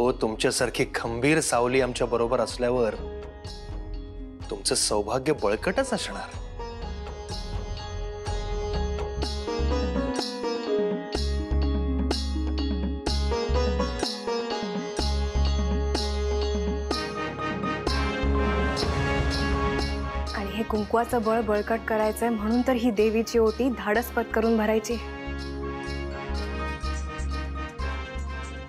अहो तुमच्यासारखी खंबीर सावली आमच्या बरोबर असल्यावर तुमचं सौभाग्य बळकटच असणार। कुंकवाचं बळ बळकट करायचंय म्हणून तर ही देवीची ओटी धाडसपट करून भरायची।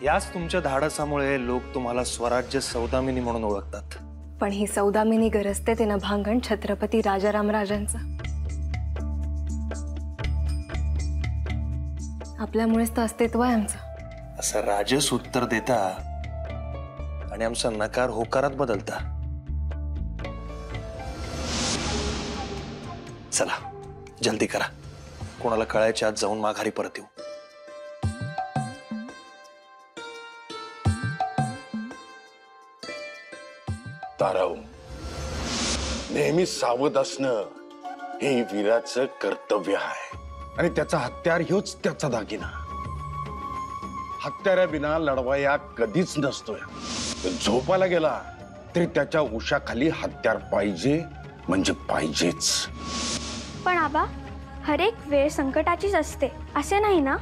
याच तुमच्या धाडसामुळे लोक तुम्हाला स्वराज्य सौदामिनी म्हणून ओळखतात। पण ही सौदामिनी गरजते ते नभांगण छत्रपती राजाराम राजांचं। आपल्यामुळेच तर अस्तित्व आहे आमचं। असं राजस उत्तर देता आणि आमचा नकार होकारात बदलता। चला जल्दी करा, कोणाला कळायच्या आत जाऊन माघारी परत येऊ। ताराव, नेहमी सावध असणं हे वीराचं कर्तव्य आहे आणि त्याचा हत्यार ह्योच त्याचा दागिना। हत्याराविना लढवाया कधीच नसतोय। झोपायला गेला तरी त्याच्या उशाखाली हत्यार पाहिजे म्हणजे पाहिजेच। पण आबा, हर एक वेळ संकटाचीच असते असे नाही ना।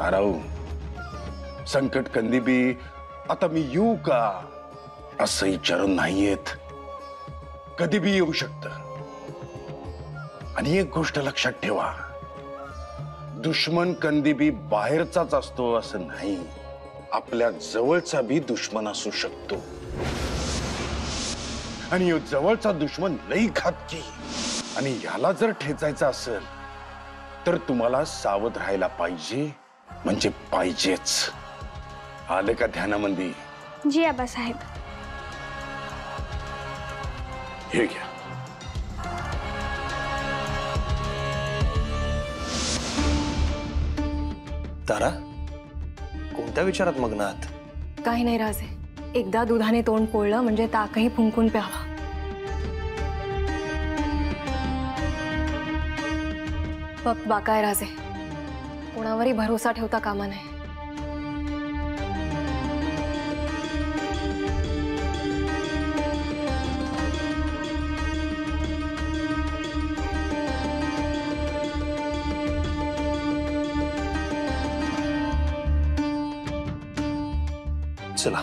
ताराऊ, संकट कंदी बी आता मी येऊ का असं विचारून नाही येत। कधी बी येऊ शकतं। आणि एक गोष्ट लक्षात ठेवा, दुश्मन कंदी बी बाहेरचाच असतो असं नाही। आपल्या जवळचा बी दुश्मन असू शकतो। आणि यो जवळचा दुश्मन लई घातकी आणि याला जर ठेचायचं असेल तर तुम्हाला सावध राहायला पाहिजे म्हणजे पाहिजेच। आले का ध्यानामंदी? जी आबासाहेब। हे घ्या। तारा, कोणत्या विचारात मग्न आहात? काही नाही राजे, एकदा दुधाने तोंड पोळलं म्हणजे ताकही फुंकून प्यावा। फक्त बाकाय राजे, कोणावरही भरोसा ठेवता कामा नये। चला,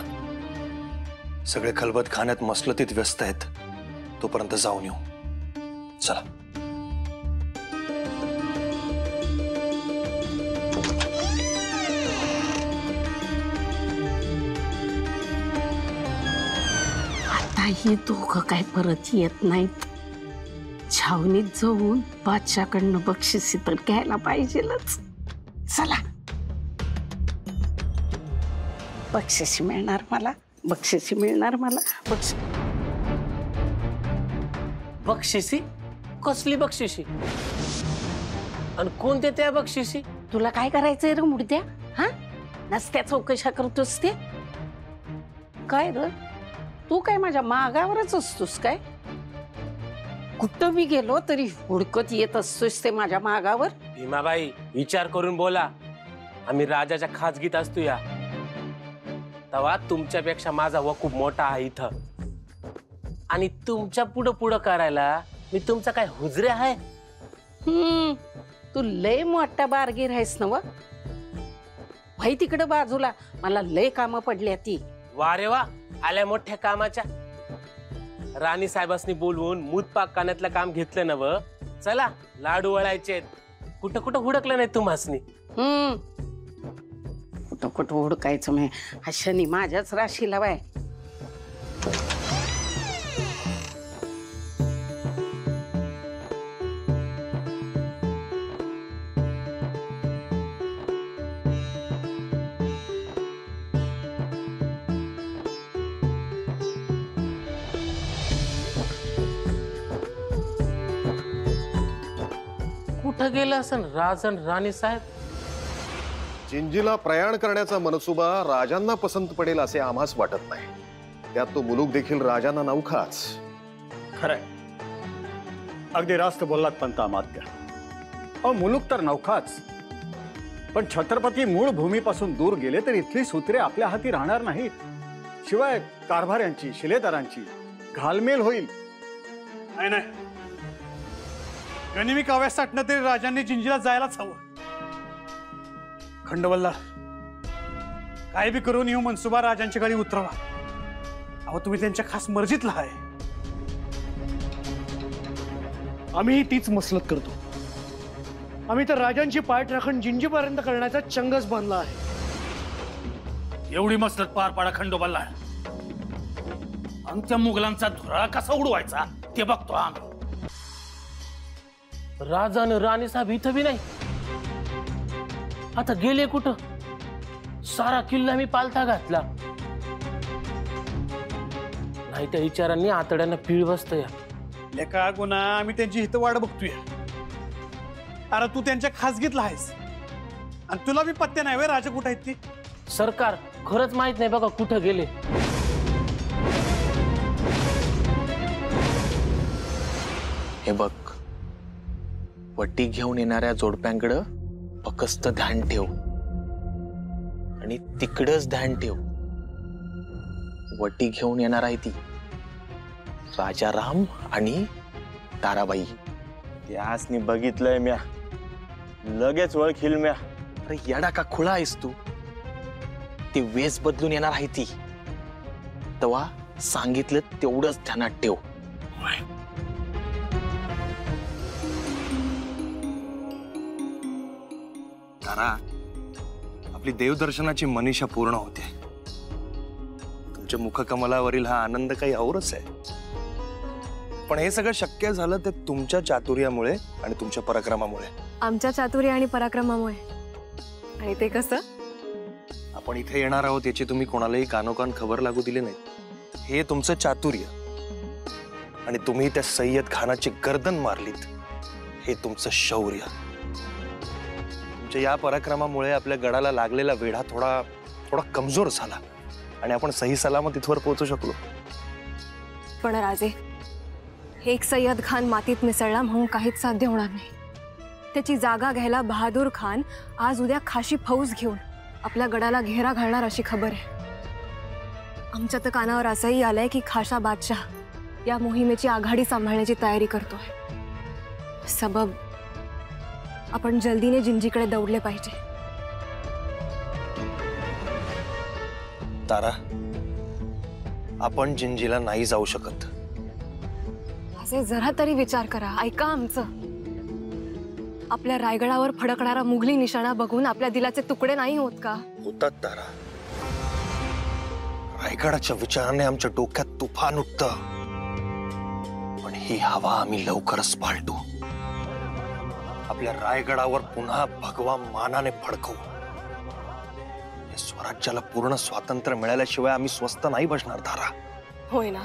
सगळे खलबत खाण्यात मसलतीत व्यस्त आहेत, तोपर्यंत जाऊन येऊ। चला। आता ही दोघं काय परत येत नाहीत। छावणीत जाऊन बादशाकडनं बक्षिसी तर घ्यायला पाहिजेलच। चला, बक्षिसी मिळणार मला, बक्षिसी मिळणार मला। बक्षिसी? कसली बक्षिसी? आणि कोण देते या बक्षिसी? तुला काय करायचंय रे मुर्द्या? हा, नसत्या चौकशा करतोस ते काय रे? तू काय माझ्या मागावरच असतोस काय? कुठं मी गेलो तरी हुडकत येत असतोस ते माझ्या मागावर। भीमाबाई, विचार करून बोला, आम्ही राजाच्या खाजगीत असतो या। तवा तुमच्यापेक्षा माझा वकूब मोठा आहे इथं आणि तुमच्या पुढं पुढं करायला मी तुमचा काय हुजरे आहे? तू लय मोठा बारगीर आहेस ना व। भाई तिकडे बाजूला, मला लय कामं पडली ती। वारे वा, आल्या मोठ्या कामाच्या। राणी साहेबांनी बोलवून मूतपाक कानातलं काम घेतलं ना व। चला, लाडू वळायचे। कुठं कुठं हुडकलं नाही तुम्हासनी? कुठं कुठं हुडकायचं मी? हा शनी माझ्याच राशीला बाय। कुठं गेला असन राजन राणी साहेब? जिंजीला प्रयाण करण्याचा मनसुबा राजांना पसंत पडेल असे आम्हास वाटत नाही। त्यात तो मुलूक देखील राजांना नवखाच। खरंय, अगदी रास्त बोललात पंता आमात्या। मुलूक तर नवखाच, पण छत्रपती मूळ भूमीपासून दूर गेले तर इथली सूत्रे आपल्या हाती राहणार नाहीत। शिवाय कारभाऱ्यांची शिलेदारांची घालमेल होईल। नाही नाही, गनिमी काव्यास साठणं तरी राजांनी जिंजीला जायलाच हवं। खंडवल्ला काय भी करून येऊ मनसुबा राजांची गाडी उतरवा। अहो तुम्ही त्यांच्या खास मर्जीतला आहे। आम्ही तीच मसलत करतो। आम्ही तर राजांची पाठ राखण जिंजीपर्यंत करण्याचा चंगस बांधला आहे। एवढी मसलत पार पाडा खंडोबाला। आमच्या मुघलांचा धुराळा कसा उडवायचा ते बघतो आम्ही। राजान राणी साहेब इथं भी नाही, आता गेले कुठं? सारा किल्ला मी पालथा घातला, नाही त्या विचारांनी आतड्यांना पीळ बसतोय। लेका गुना आम्ही त्यांची हितवाड बघतोय। अरे तू त्यांच्या खासगीतला आहेस आणि तुला भी पत्ते नाही वे राजा कुठे आहेत ती। सरकार खरच माहित नाही बघा कुठे गेले। हे बघ, वटी घेऊन येणाऱ्या जोडप्यांकडे फक्त ध्यान ठेव आणि तिकडच ध्यान ठेव। वटी घेऊन येणार आहे ती राजाराम आणि ताराबाई। त्यासनी बघितलंय म्या, लगेच ओळखील म्या। अरे येडा का खुळा आहेस तू? ती वेस बदलून येणार आहे ती, तवा सांगितलं तेवढंच ध्यानात ठेव। तारा, आपली देवदर्शनाची मनीषा पूर्ण होते। तुमच्या मुखकमलावरील हा आनंद काही औरच आहे। पण हे सगळं शक्य झालं ते तुमच्या चातुर्यामुळे आणि तुमच्या पराक्रमामुळे। आमच्या चातुर्य आणि पराक्रमामुळे। आणि ते कसं? आपण इथे येणार आहोत याची तुम्ही कोणालाही कानोकान खबर लागू दिली नाही। हे तुमचं चातुर्य आणि तुम्ही त्या सय्यद खानाची गर्दन मारलीत, हे तुमचं शौर्य। तुमच्या या पराक्रमामुळे आपल्या गडाला लागलेला वेढा थोडा थोडा कमजोर झाला आणि आपण सही सलामत इथवर पोहोचू शकलो। पण राजे, एक सय्यद खान मातीत मिसळला म्हणून काहीच साध्य होणार नाही। त्याची जागा घ्यायला बहादूर खान आज उद्या खाशी फौज घेऊन आपल्या गडाला घेरा घालणार अशी खबर आहे। आमच्या तर कानावर असंही आलंय की खाशा बादशाह या मोहिमेची आघाडी सांभाळण्याची तयारी करतोय। सबब आपण जल्दीने जिंजीकडे दौडले पाहिजे। तारा, आपण जिंजीला नाही जाऊ शकत। जरा तरी विचार करा, ऐका आमचं। आपल्या रायगडावर फडकणारा मुघली निशाणा बघून आपल्या दिलाचे तुकडे नाही होत का? होतात तारा। रायगडाच्या विचाराने आमच्या डोक्यात तुफान उठतं, पण ही हवा आम्ही लवकरच पालटू। आपल्या रायगडावर पुन्हा भगवा मानाने फडकवू। स्वराज्याला पूर्ण स्वातंत्र्य मिळाल्याशिवाय आम्ही स्वस्थ नाही बसणार तारा। होय ना,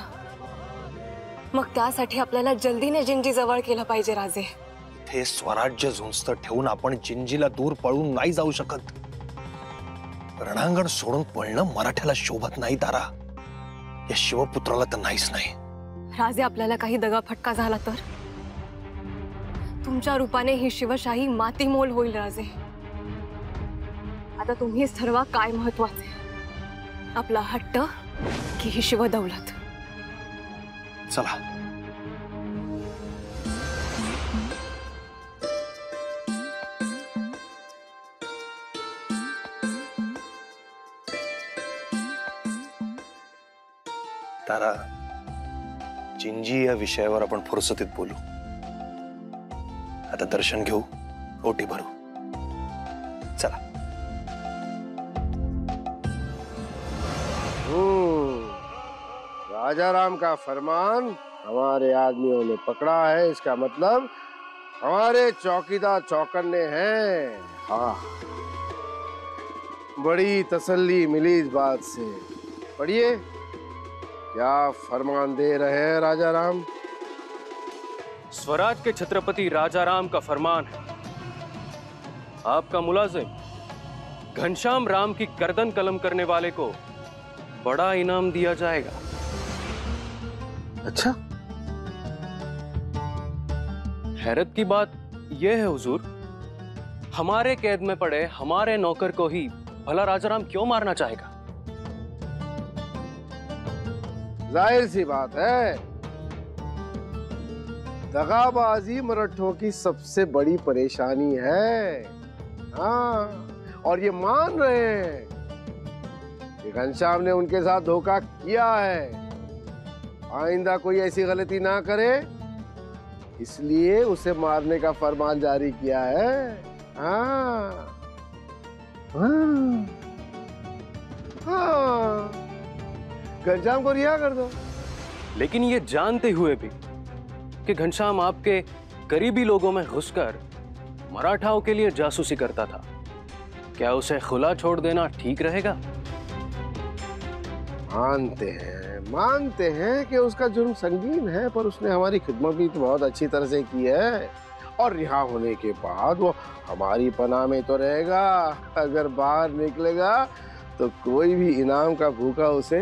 मग त्यासाठी आपल्याला जल्दीने जिंजी जवळ केलं पाहिजे राजे। इथे स्वराज्य झुंजत ठेवून आपण जिंजीला दूर पळून नाही जाऊ शकत। रणांगण सोडून पळणं मराठ्याला शोभत नाही तारा, या शिवपुत्राला तर नाहीच नाही। राजे, आपल्याला काही दगाफटका झाला तर तुमच्या रूपाने ही शिवशाही मातीमोल होईल। राजे, आता तुम्हीच ठरवा काय महत्वाचं, आपला हट्ट की ही शिवदौलत। चला। तारा, जिंजी या विषयावर आपण फुरसतीत बोलू। आता दर्शन घेऊ, ओटी भरू। चला। राजाराम का फरमान हमारे आदमियों ने पकड़ा है, इसका मतलब हमारे चौकीदार चौकन्ने हैं। हाँ, बड़ी तसल्ली मिली इस बात से। पढ़िए क्या फरमान दे रहे हैं राजाराम। स्वराज के छत्रपति राजाराम का फरमान है, आपका मुलाजिम घनश्याम राम की गर्दन कलम करने वाले को बड़ा इनाम दिया जाएगा। अच्छा, हैरत की बात यह है हुजूर हमारे कैद में पड़े हमारे नौकर को ही भला राजाराम क्यों मारना चाहेगा? जाहिर सी बात है, दगाबाजी मराठों की सबसे बड़ी परेशानी है। हाँ, और ये मान रहे हैं कि घनश्याम ने उनके साथ धोखा किया है, आइंदा कोई ऐसी गलती ना करे, इसलिए उसे मारने का फरमान जारी किया है। हाँ हाँ हाँ, घनश्याम को रिहा कर दो। लेकिन ये जानते हुए भी कि घनश्याम आपके करीबी लोगों में घुसकर मराठाओं के लिए जासूसी करता था, क्या उसे खुला छोड़ देना ठीक रहेगा? मानते हैं कि उसका जुर्म संगीन है, पर उसने हमारी खिदमत भी तो बहुत अच्छी तरह से की है, और रिहा होने के बाद वो हमारी पनाह में तो रहेगा। अगर बाहर निकलेगा तो कोई भी इनाम का भूखा उसे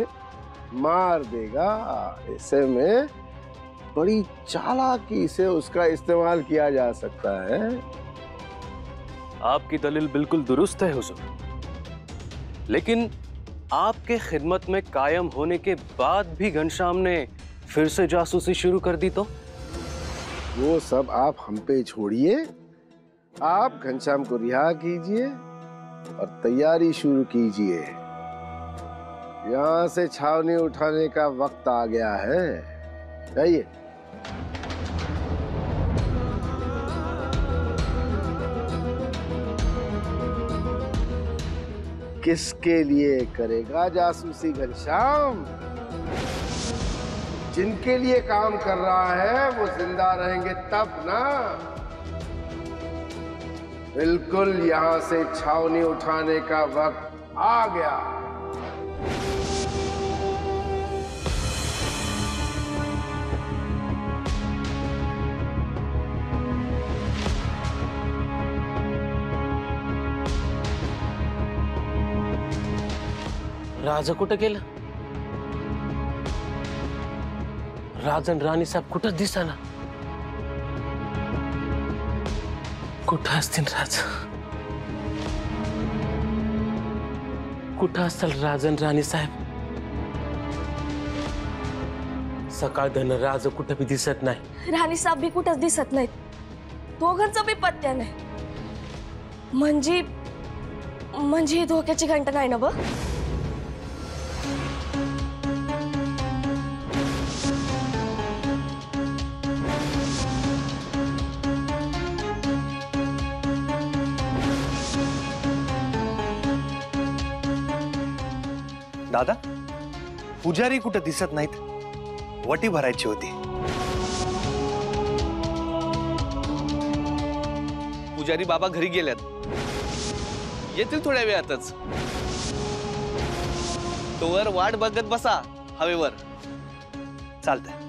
मार देगा। ऐसे में बड़ी चालाकी से उसका इस्तेमाल किया जा सकता है। आपकी दलील बिल्कुल दुरुस्त है हुजूर, लेकिन आपके खिदमत में कायम होने के बाद भी घनश्याम ने फिर से जासूसी शुरू कर दी तो? वो सब आप हम पे छोड़िए, आप घनश्याम को रिहा कीजिए और तैयारी शुरू कीजिए। यहाँ से छावनी उठाने का वक्त आ गया है। जाइए। किसके लिए करेगा जासूसी घनश्याम? जिनके लिए काम कर रहा है वो जिंदा रहेंगे तब ना। बिल्कुल, यहां से छावनी उठाने का वक्त आ गया। राजा कुठं गेला? राजन राणी साहेब कुठं दिसना? कुठं असतील राजा? कुठं असेल राजन राणी साहेब? सकाळ धन राजा कुठं भी दिसत नाही, राणी साहेब भी कुठंच दिसत नाहीत, दोघांचा भी पत्त्या नाही। म्हणजे धोक्याची घंटा नाही ना बघ। दादा, पुजारी कुठे दिसत नाहीत, वटी भरायची होती। पुजारी बाबा घरी गेल्यात, येतील थोड्या वेळातच, तोवर वाट बघत बसा हवेवर। चालतंय।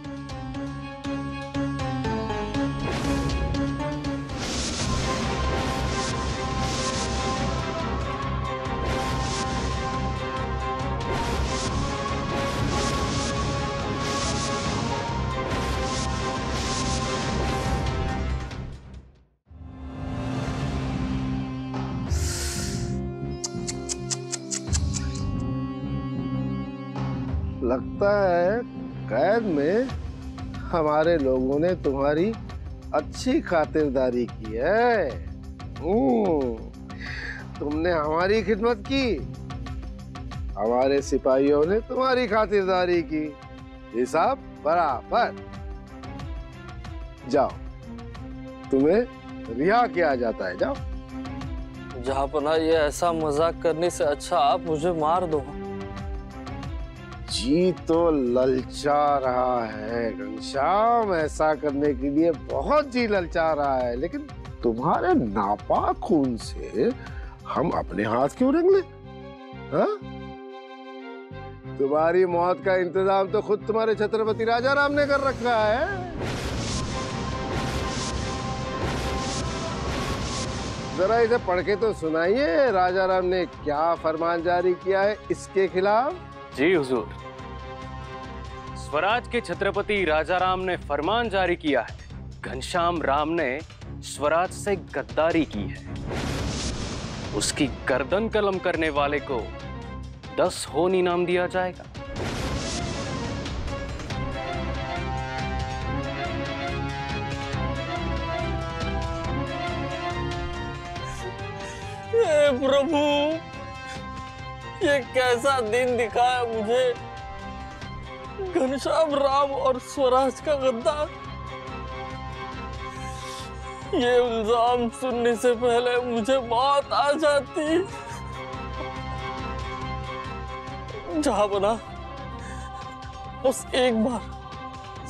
लगता है कैद में हमारे लोगों ने तुम्हारी अच्छी खातिरदारी की है। तुमने हमारी खिदमत की, हमारे सिपाहियों ने तुम्हारी खातिरदारी की, हिसाब बराबर। जाओ, तुम्हें रिहा किया जाता है। जाओ। जहाँ पर ये ऐसा मजाक करने से अच्छा आप मुझे मार दो। जी तो ललचा रहा है घनश्याम, ऐसा करने के लिए बहुत जी ललचा रहा है, लेकिन तुम्हारे नापाक खून से हम अपने हाथ क्यों रंग ले? हाँ, तुम्हारी मौत का इंतजाम तो खुद तुम्हारे छत्रपति राजाराम ने कर रखा है। जरा इसे पढ़ के तो सुनाइए, राजाराम ने क्या फरमान जारी किया है इसके खिलाफ। जी हुजूर, स्वराज के छत्रपति राजाराम ने फरमान जारी किया है, घनश्याम राम ने स्वराज से गद्दारी की है। उसकी गर्दन कलम करने वाले को 10 होन इनाम दिया जाएगा। प्रभु, ये कैसा दिन दिखाया मुझे। घनश्याम राम और स्वराज का गद्दार। ये इल्जाम सुनने से पहले मुझे मौत आ जाती। जहां बना, उस एक बार,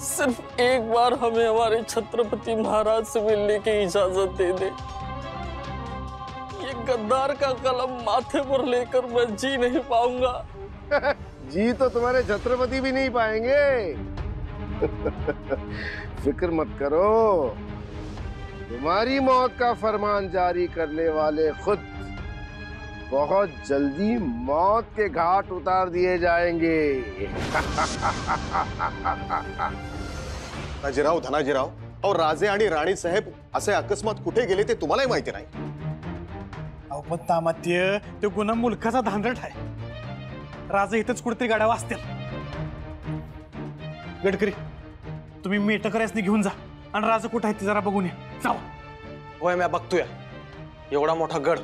सिर्फ एक बार हमें हमारे छत्रपति महाराज से मिलने की इजाजत दे दे। ये गद्दार का कलम माथे पर लेकर मैं जी नहीं पाऊंगा। जी तो तुम्हारे छत्रपति भी नहीं पाएंगे। फिक्र मत करो, तुम्हारी मौत का फरमान जारी करने वाले खुद बहुत जल्दी मौत के घाट उतार दिए जाएंगे। धनाजी राव और राजे राणी साहेब असे अकस्मात कुठे गेले ते तुम्हालाही माहिती नाही। तामात्य तो गुन्हा मुलखाचा धांदरट आहे। राजे इथंच कुठेतरी गाड्या वाजतील। गडकरी, तुम्ही मेटकऱ्यासनी घेऊन जा आणि राजा कुठे आहे ते जरा बघून या। जाऊ होय, मी बघतोय। एवढा मोठा गड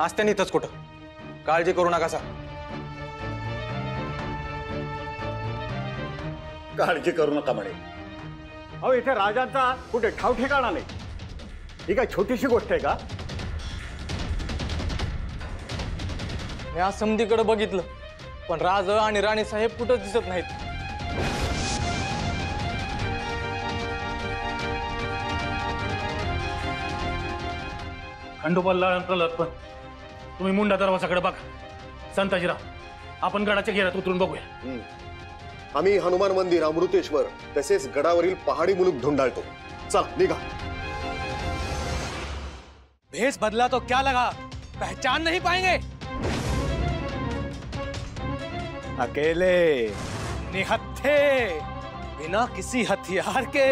आज त्यांनी इथंच कुठं? काळजी करू नका सा, काळजी करू नका म्हणे। अहो, इथे राजांचा कुठे ठाव ठिकाणा नाही। ही काय छोटीशी गोष्ट आहे का? या समधीकडे बघितलं पण राज आणि राणी साहेब कुठंच दिसत नाहीत। खंडोबाला लटपण, तुम्ही मुंडा दरवाजाकडे बघा। संताजीराव, आपण गडाच्या घेरात उतरून बघूया। आम्ही हनुमान मंदिर, अमृतेश्वर तसेच गडावरील पहाडी मुलूक ढूंढाळतो। चल निघा। भेस बदला तो क्या लगा, पहचान नहीं पाएंगे। अकेले, निहत्थे, बिना किसी हथियार के।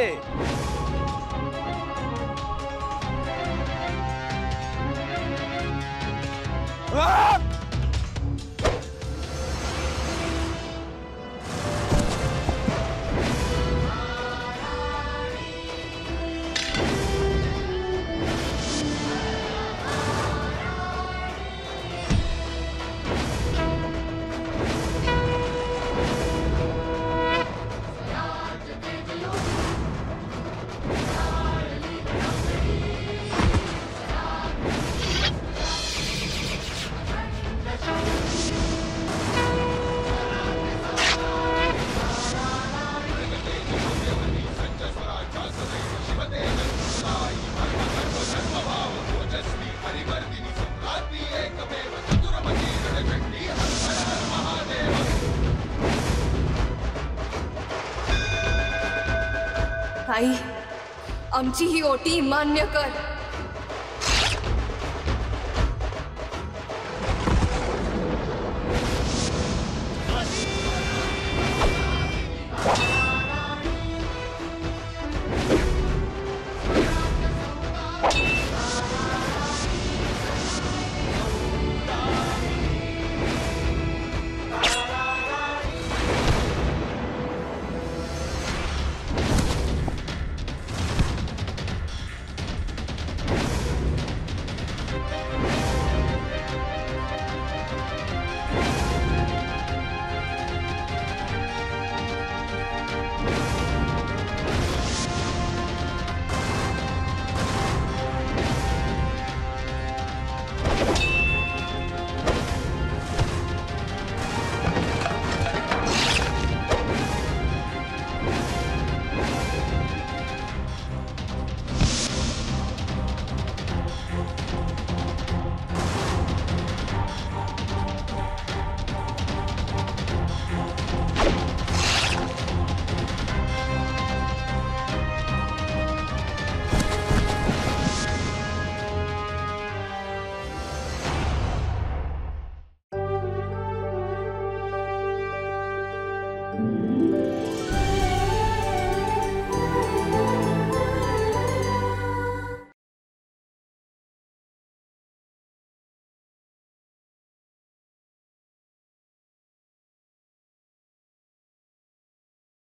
आई, आमची ही ओटी मान्य कर।